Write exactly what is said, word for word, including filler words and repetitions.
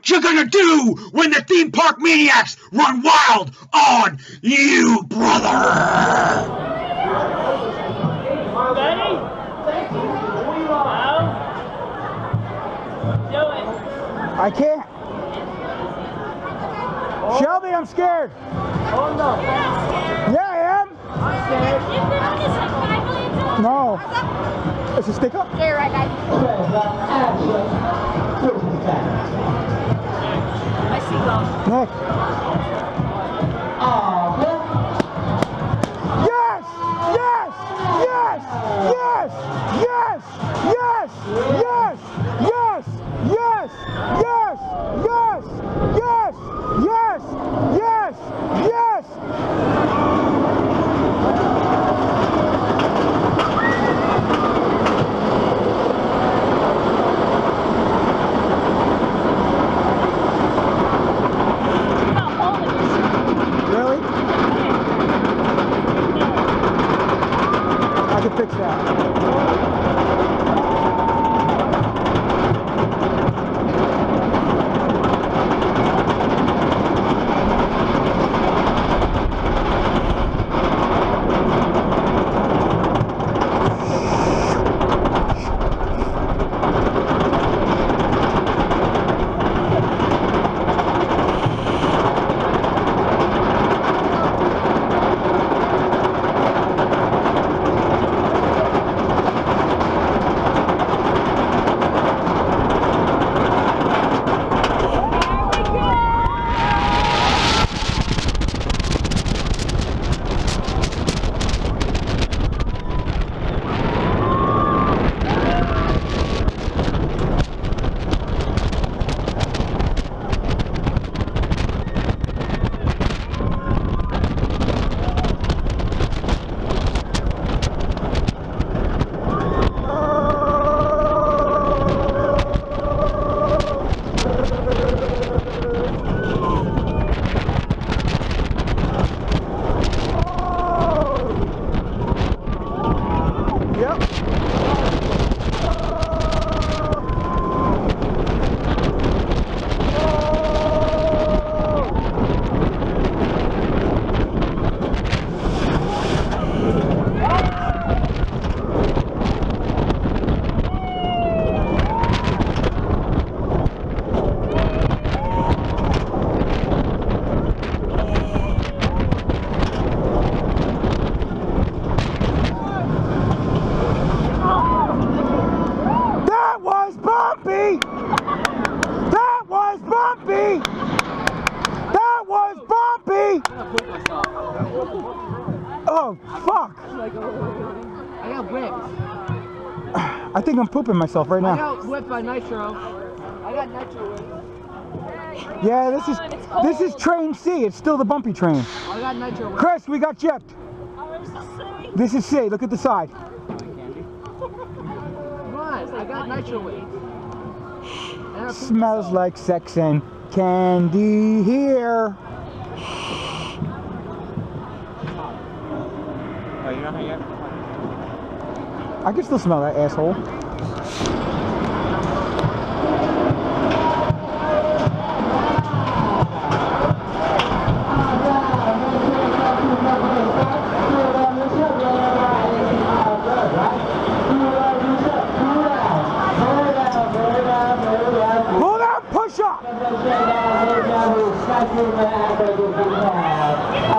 what you're gonna do when the Theme Park Maniacs run wild on you, brother! Ready? Well, do it. I can't. Oh. Shelby, I'm scared. Oh, no. You're not scared. Yeah, I am. I'm scared. You've been on this like five million times. No. Is it stick up? You're right, guys. I see golf. Nick. Oh. Yes! Yes! Yes! Yes! Yes! Yes! Yes! Yes! Yes! Yes! Yes! Yes! Yes! Yes! Yes! Really? I can fix that. Oh, fuck! I got whipped. I think I'm pooping myself right now. I got whipped by Nitro. I got Nitro whipped. Yeah, this is this is train C. It's still the bumpy train. I got Nitro whipped. Chris, we got chipped. This is C. Look at the side. Come on, I got Nitro whipped. Smells like sex and candy here. I can still smell that asshole. Pull down, push up.